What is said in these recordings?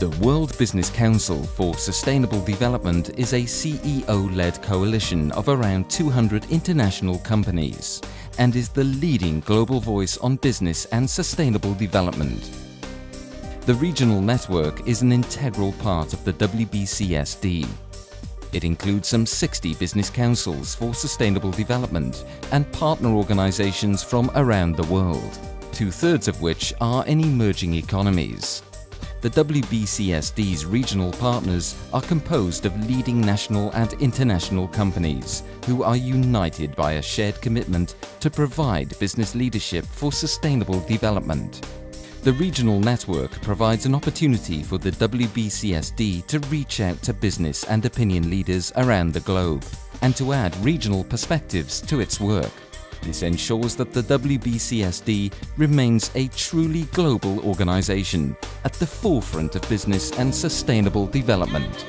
The World Business Council for Sustainable Development is a CEO-led coalition of around 200 international companies and is the leading global voice on business and sustainable development. The regional network is an integral part of the WBCSD. It includes some 60 business councils for sustainable development and partner organizations from around the world, two-thirds of which are in emerging economies. The WBCSD's regional partners are composed of leading national and international companies who are united by a shared commitment to provide business leadership for sustainable development. The regional network provides an opportunity for the WBCSD to reach out to business and opinion leaders around the globe and to add regional perspectives to its work. This ensures that the WBCSD remains a truly global organization at the forefront of business and sustainable development.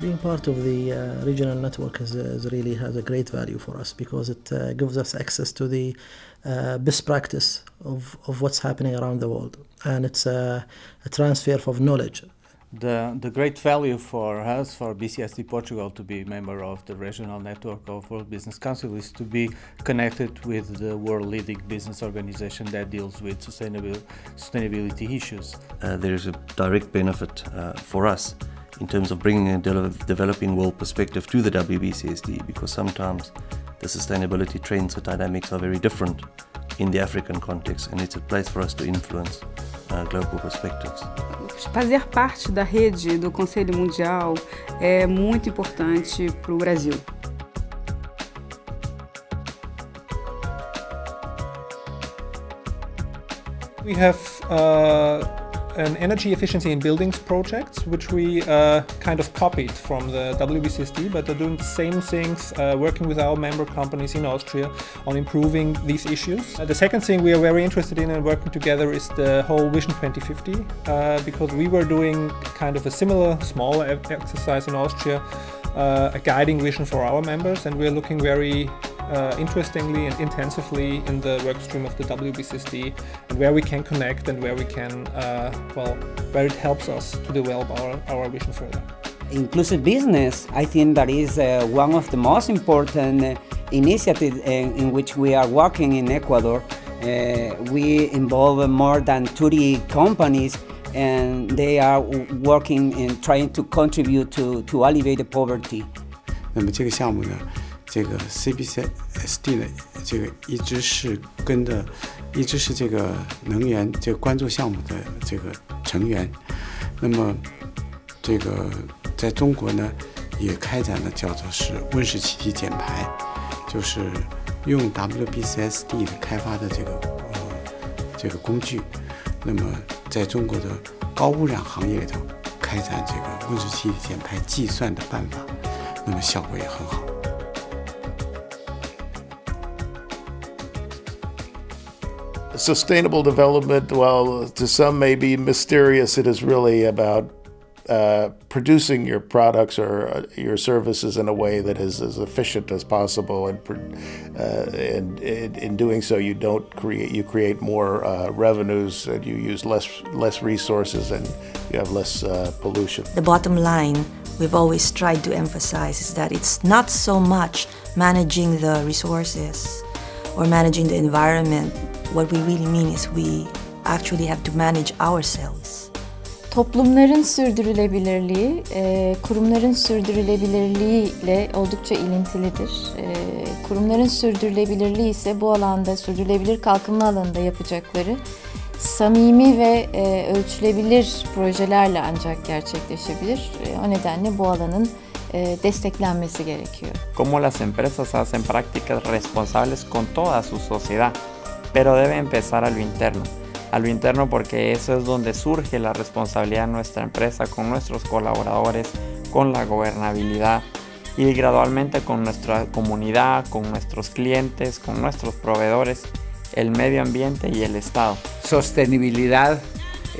Being part of the regional network really has a great value for us because it gives us access to the best practice of what's happening around the world, and it's a transfer of knowledge. The great value for us, for BCSD Portugal, to be a member of the regional network of World Business Council is to be connected with the world leading business organization that deals with sustainability issues. There's a direct benefit for us in terms of bringing a developing world perspective to the WBCSD, because sometimes the sustainability trends or dynamics are very different in the African context, and it's a place for us to influence global perspectives. Fazer parte da rede do Conselho Mundial é muito importante para o Brasil. We have an energy efficiency in buildings projects, which we kind of copied from the WBCSD, but are doing the same things, working with our member companies in Austria on improving these issues. The second thing we are very interested in and working together is the whole Vision 2050, because we were doing kind of a similar small exercise in Austria, a guiding vision for our members, and we're looking very interestingly and intensively in the workstream of the WBCSD, and where we can connect and where we can, where it helps us to develop our vision further. Inclusive business, I think that is one of the most important initiatives in which we are working in Ecuador. We involve more than 30 companies, and they are working and trying to contribute to alleviate the poverty. 这个 CBCSD 呢，这个一直是这个能源这个关注项目的这个成员。那么，这个在中国呢，也开展了叫做是温室气体减排，就是用 WBCSD 的开发的这个工具，那么在中国的高污染行业里头开展这个温室气体减排计算的办法，那么效果也很好。 Sustainable development, well, to some may be mysterious. It is really about producing your products or your services in a way that is as efficient as possible, and in doing so, you create more revenues, and you use less resources, and you have less pollution. The bottom line we've always tried to emphasize is that it's not so much managing the resources or managing the environment. What we really mean is we actually have to manage ourselves. Toplumların sürdürülebilirliği, kurumların sürdürülebilirliği ile oldukça ilintilidir. Kurumların sürdürülebilirliği ise bu alanda, sürdürülebilir kalkınma alanında yapacakları samimi ve ölçülebilir projelerle ancak gerçekleşebilir. O nedenle bu alanın desteklenmesi gerekiyor. Como las empresas hacen prácticas responsables con toda su sociedad. Pero debe empezar a lo interno porque eso es donde surge la responsabilidad de nuestra empresa con nuestros colaboradores, con la gobernabilidad y gradualmente con nuestra comunidad, con nuestros clientes, con nuestros proveedores, el medio ambiente y el Estado. Sostenibilidad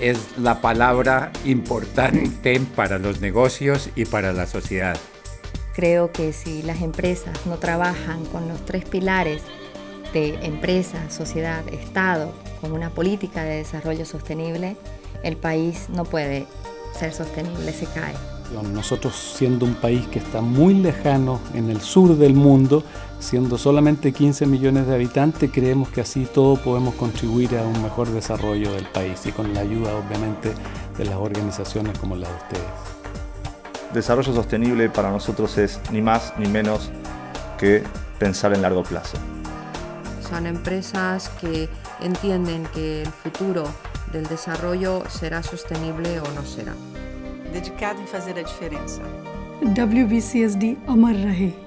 es la palabra importante para los negocios y para la sociedad. Creo que si las empresas no trabajan con los tres pilares de empresa, sociedad, Estado, con una política de desarrollo sostenible, el país no puede ser sostenible, se cae. Nosotros, siendo un país que está muy lejano en el sur del mundo, siendo solamente 15 millones de habitantes, creemos que así todo podemos contribuir a un mejor desarrollo del país y con la ayuda, obviamente, de las organizaciones como la de ustedes. Desarrollo sostenible para nosotros es ni más ni menos que pensar en largo plazo. Son empresas que entienden que el futuro del desarrollo será sostenible o no será. Dedicado em fazer a diferença. WBCSD Omar Rahe.